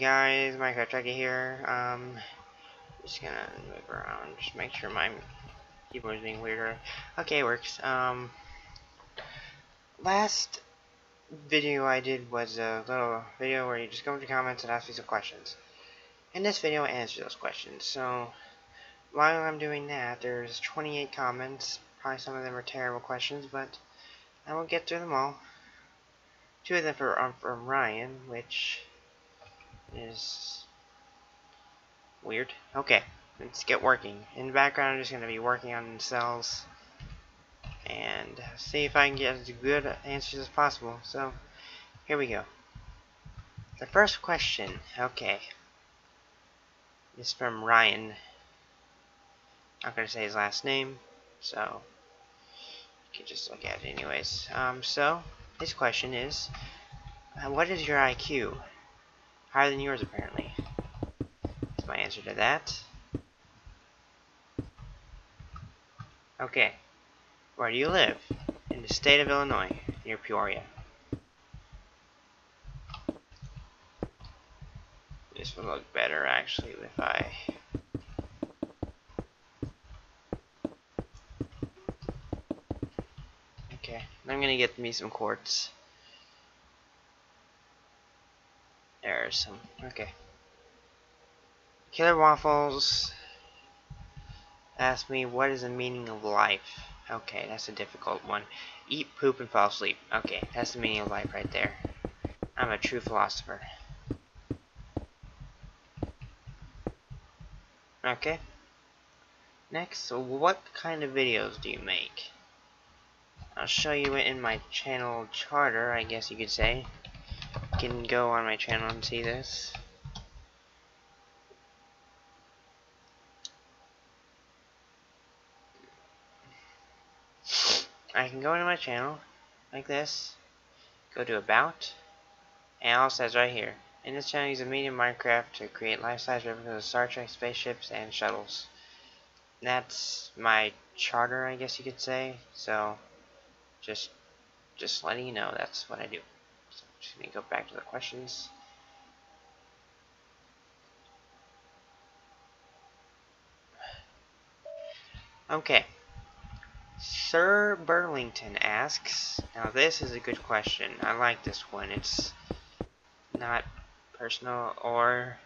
guys, MineTrek here. Just gonna move around, just make sure my keyboard's being weirder. Okay, it works. Last video I did was a little video where you just go into comments and ask me some questions. In this video, I answer those questions. So while I'm doing that, there's 28 comments. Probably some of them are terrible questions, but I will get through them all. 2 of them are from Ryan, which is weird. Okay, let's get working. In the background, I'm just going to be working on cells and see if I can get as good answers as possible. So, here we go. The first question, okay, is from Ryan. I'm not going to say his last name, so you can just look at it anyways. So, his question is, what is your IQ? Higher than yours, apparently. That's my answer to that. Okay. Where do you live? In the state of Illinois, near Peoria. This would look better, actually, if I... Okay, I'm gonna get me some quartz. There are some. Okay. Killer Waffles asked me, what is the meaning of life? Okay, that's a difficult one. Eat, poop, and fall asleep. Okay, that's the meaning of life right there. I'm a true philosopher. Okay. Next, so what kind of videos do you make? I'll show you it in my channel charter, I guess you could say. You can go on my channel and see this. I can go into my channel like this, go to about, and all it says right here. In this channel, use a medium Minecraft to create life-size replicas of Star Trek spaceships and shuttles. That's my charter, I guess you could say. So. Just letting you know that's what I do. So I'm just gonna go back to the questions. Okay. Sir Burlington asks. Now this is a good question. I like this one. It's not personal, or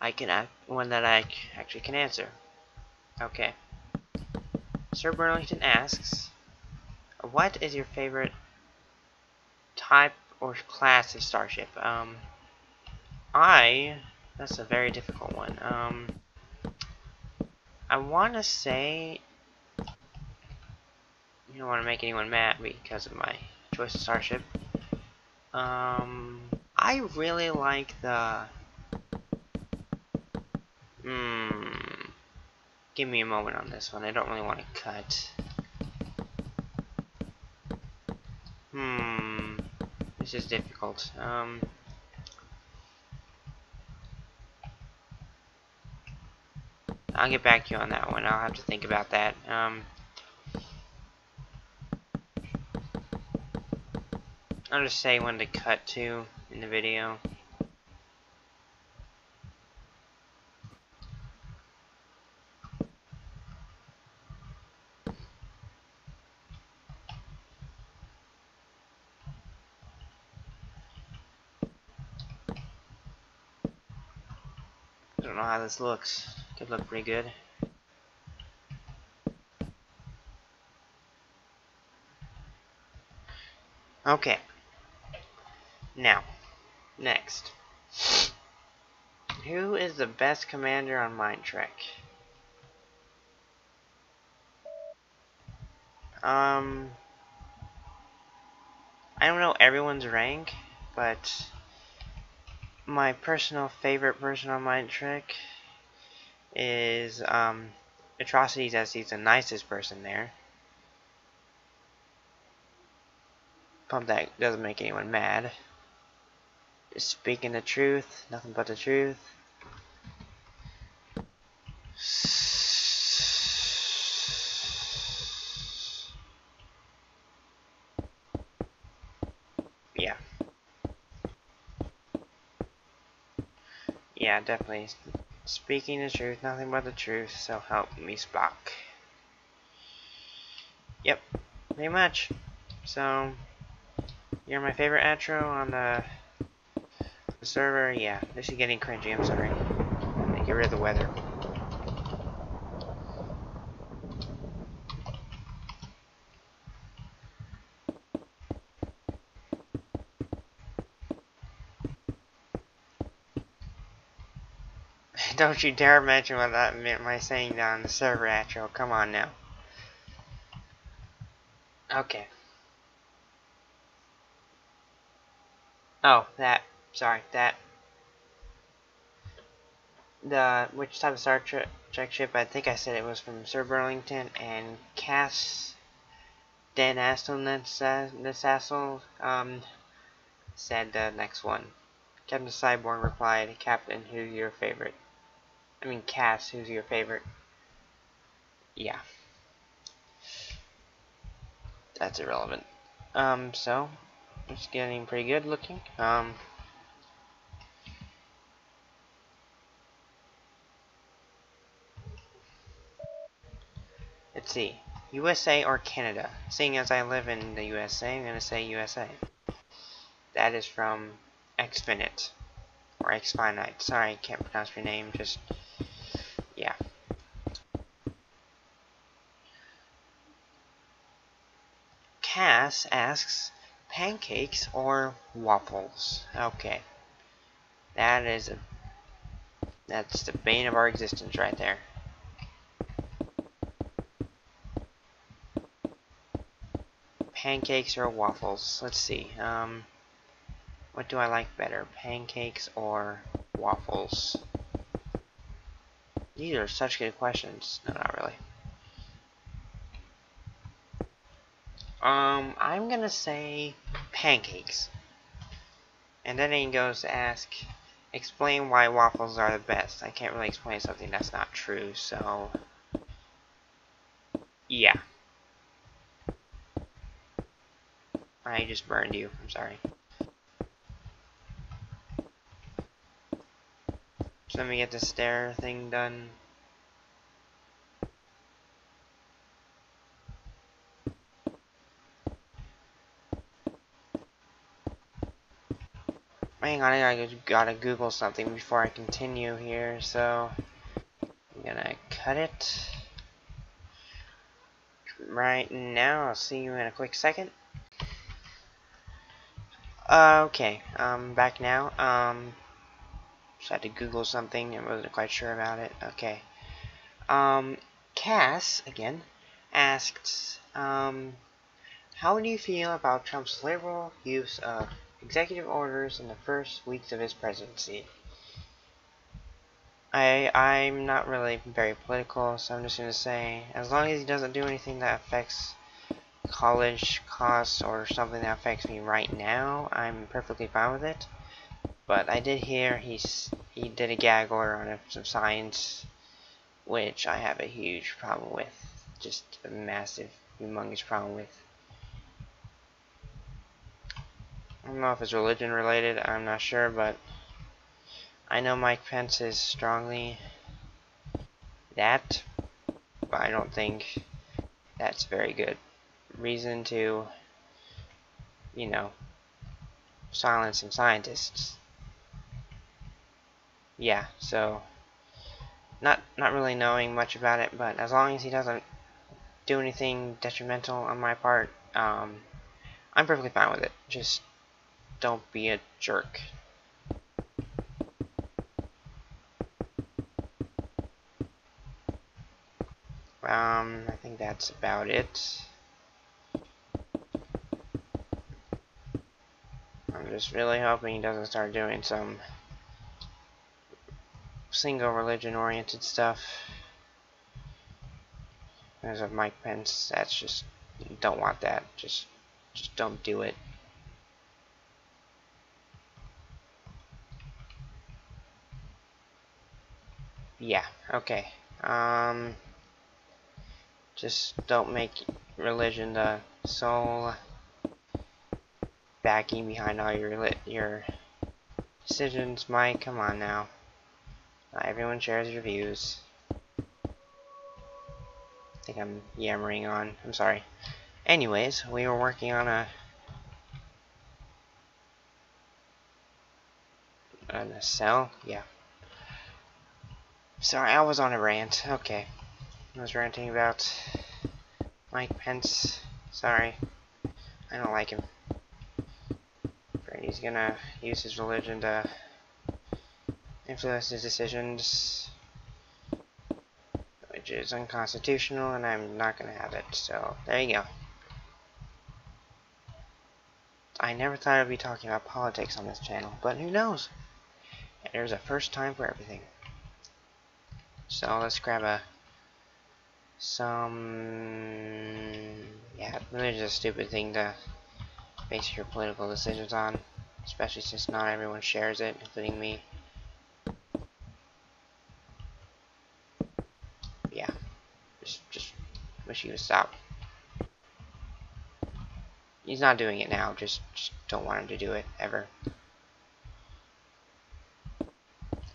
I can act one that I actually can answer. Okay. Sir Burlington asks, what is your favorite type or class of starship? That's a very difficult one. I want to say, you don't want to make anyone mad because of my choice of starship. I really like the, give me a moment on this one. I don't really want to cut. This is difficult. I'll get back to you on that one. I'll have to think about that. I'll just say when to cut to in the video. I don't know how this looks. Could look pretty good. Okay. Now, next. Who is the best commander on MineTrek? I don't know everyone's rank, but my personal favorite person on MineTrek is Atrocities, as he's the nicest person there. Pump that doesn't make anyone mad. Just speaking the truth, nothing but the truth. Yeah. Yeah, definitely. Speaking the truth, nothing but the truth, so help me Spock. Yep, pretty much. So, you're my favorite outro on the server. Yeah, this is getting cringy, I'm sorry. Let me get rid of the weather. Don't you dare mention what that meant by saying that on the server outro. Come on now. Okay. Oh, that. Sorry, that. Which type of Star Trek ship? I think I said it was from Sir Burlington and Cass. Dan Astle said the next one. Captain Cyborg replied, "Captain, who's your favorite?" I mean, Cass, who's your favorite? Yeah. That's irrelevant. So, it's getting pretty good looking. Let's see. USA or Canada? Seeing as I live in the USA, I'm gonna say USA. That is from Xfinite. Or Xfinite. Sorry, I can't pronounce your name, just... Yeah. Cass asks, pancakes or waffles? Okay. That's the bane of our existence right there. Pancakes or waffles? Let's see. What do I like better? Pancakes or waffles? These are such good questions. No, not really. I'm gonna say pancakes. And then he goes to ask, explain why waffles are the best. I can't really explain something that's not true, so... Yeah. I just burned you. I'm sorry. So let me get the stair thing done. Hang on, I gotta Google something before I continue here, so I'm gonna cut it right now. I'll see you in a quick second. Okay, back now. Just had to Google something and wasn't quite sure about it. Okay. Cass, again, asks, how do you feel about Trump's liberal use of executive orders in the first weeks of his presidency? I'm not really very political, so I'm just going to say, as long as he doesn't do anything that affects college costs or something that affects me right now, I'm perfectly fine with it. But I did hear he did a gag order on some science, which I have a huge problem with. Just a massive, humongous problem with. I don't know if it's religion related, I'm not sure, but I know Mike Pence is strongly that, but I don't think that's a very good reason to, you know, silence some scientists. Yeah, so not really knowing much about it, but as long as he doesn't do anything detrimental on my part, I'm perfectly fine with it. Just don't be a jerk. I think that's about it. I'm just really hoping he doesn't start doing some single religion oriented stuff. As of Mike Pence, that's just, you don't want that. Just don't do it. Yeah, okay. Just don't make religion the sole backing behind all your decisions, Mike. Come on now. Not everyone shares reviews. I think I'm yammering on. I'm sorry. Anyways, we were working on a cell? Yeah. Sorry, I was on a rant. Okay. I was ranting about Mike Pence. Sorry. I don't like him. He's gonna use his religion to influence his decisions, which is unconstitutional, and I'm not gonna have it, so there you go. I never thought I'd be talking about politics on this channel, but who knows? There's a first time for everything. So let's grab yeah, religion's a stupid thing to base your political decisions on, especially since not everyone shares it, including me. Yeah, just wish he would stop. He's not doing it now, just don't want him to do it, ever.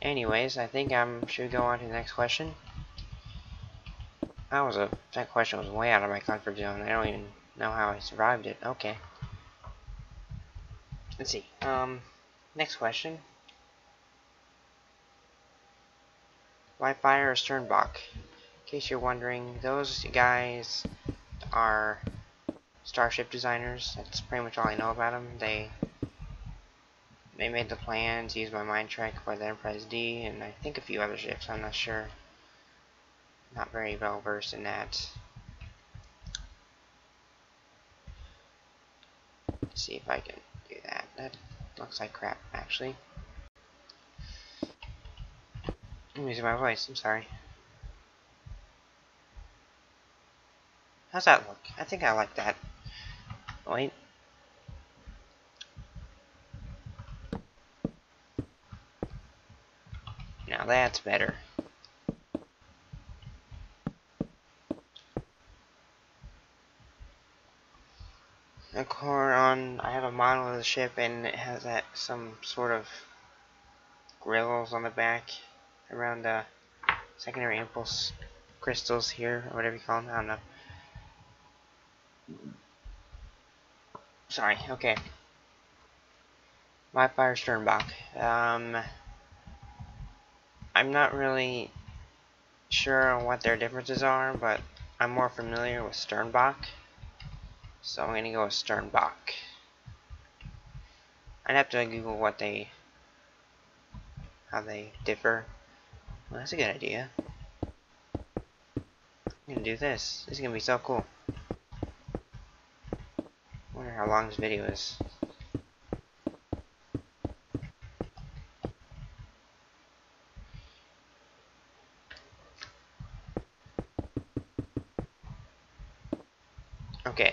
Anyways, I think I should go on to the next question. That question was way out of my comfort zone. I don't even know how I survived it. Okay. Let's see. Next question. Why fire a Sternbach? In case you're wondering, those guys are starship designers. That's pretty much all I know about them. They made the plans, used my MineTrek for the Enterprise D, and I think a few other ships. I'm not sure. Not very well versed in that. Let's see if I can. That looks like crap, actually. I'm losing my voice, I'm sorry. How's that look? I think I like that. Wait. Now that's better. I have a model of the ship, and it has that some sort of grills on the back around the secondary impulse crystals here, or whatever you call them. I don't know. Sorry. Okay. Why fire Sternbach? I'm not really sure what their differences are, but I'm more familiar with Sternbach. So I'm gonna go with Sternbach. I'd have to Google how they differ. Well, that's a good idea. I'm gonna do this. This is gonna be so cool. I wonder how long this video is. Okay,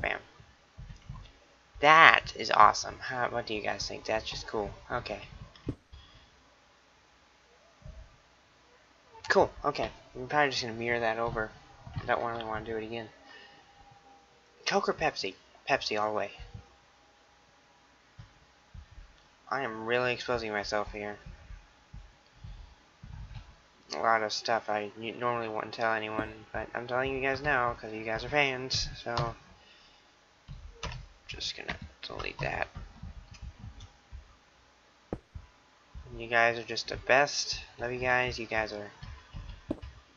bam. That is awesome. What do you guys think? That's just cool. Okay. Cool. Okay. I'm probably just going to mirror that over. I don't really want to do it again. Coke or Pepsi? Pepsi all the way. I am really exposing myself here. A lot of stuff I normally wouldn't tell anyone, but I'm telling you guys now because you guys are fans, so... Just gonna delete that. You guys are just the best. Love you guys. You guys are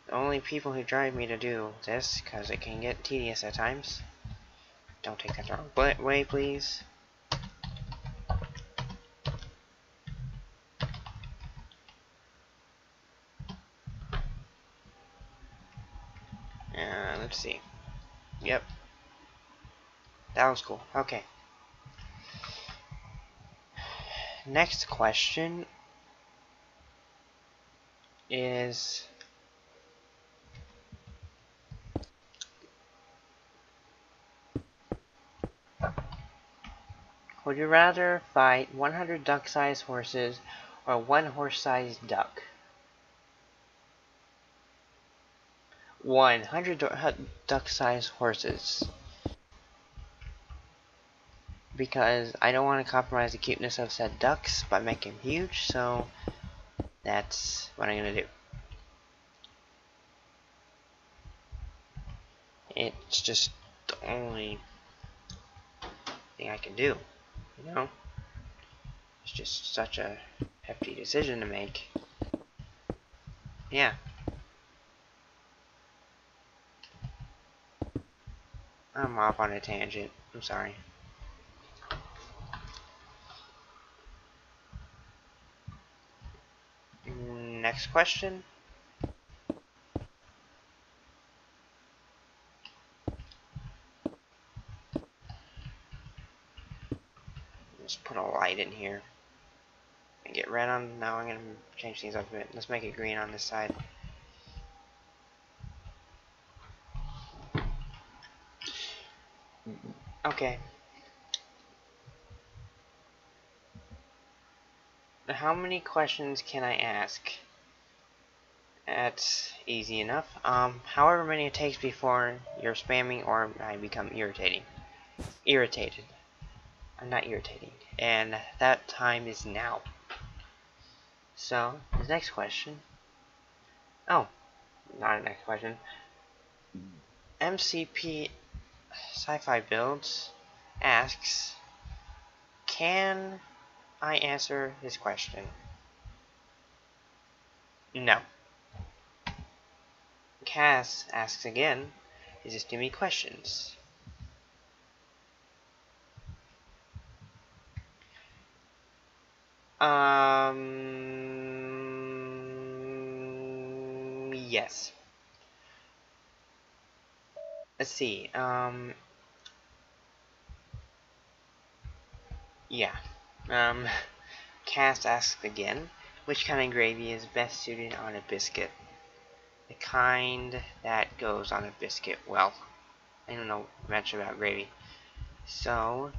the only people who drive me to do this because it can get tedious at times. Don't take that the wrong way, please. Let's see. Yep. That was cool. Okay. Next question is Would you rather fight 100 duck-sized horses or one horse-sized duck? 100 duck-sized horses. Because I don't want to compromise the cuteness of said ducks by making them huge, so that's what I'm going to do. It's just the only thing I can do, you know? It's just such a hefty decision to make. Yeah. I'm off on a tangent. I'm sorry. Next question. Let's put a light in here and get red on. Now I'm gonna change things up a bit. Let's make it green on this side. Okay. How many questions can I ask? That's easy enough. However many it takes before you're spamming or I become irritating. Irritated. I'm not irritating. And that time is now. So, the next question. Oh, not a next question. MCP Sci-Fi Builds asks, can I answer this question? No. Cass asks again, is this too many questions? Yes. Let's see, yeah. Cass asks again, which kind of gravy is best suited on a biscuit? The kind that goes on a biscuit. Well, I don't know much about gravy. So,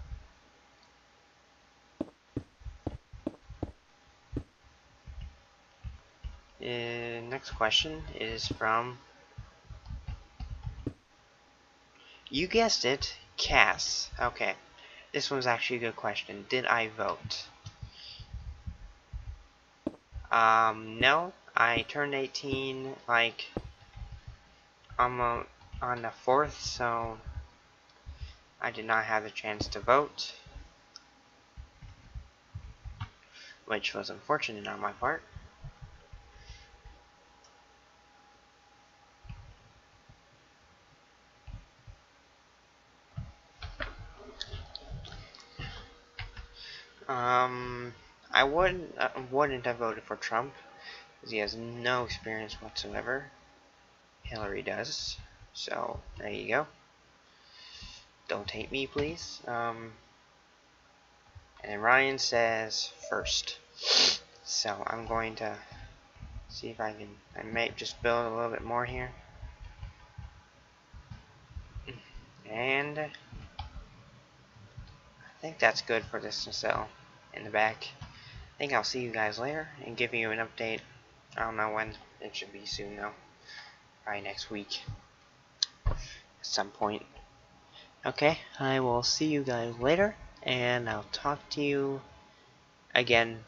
the next question is from, you guessed it, Cass. Okay, this one's actually a good question. Did I vote? No. I turned 18 like on the 4th, so I did not have the chance to vote, which was unfortunate on my part. I wouldn't have voted for Trump. Because he has no experience whatsoever. Hillary does. So, there you go. Don't hate me, please. And then Ryan says first. So, I'm going to see if I can... I may just build a little bit more here. And... I think that's good for this to sell in the back. I think I'll see you guys later and give you an update. I don't know when. It should be soon though. Probably next week. At some point. Okay, I will see you guys later and I'll talk to you again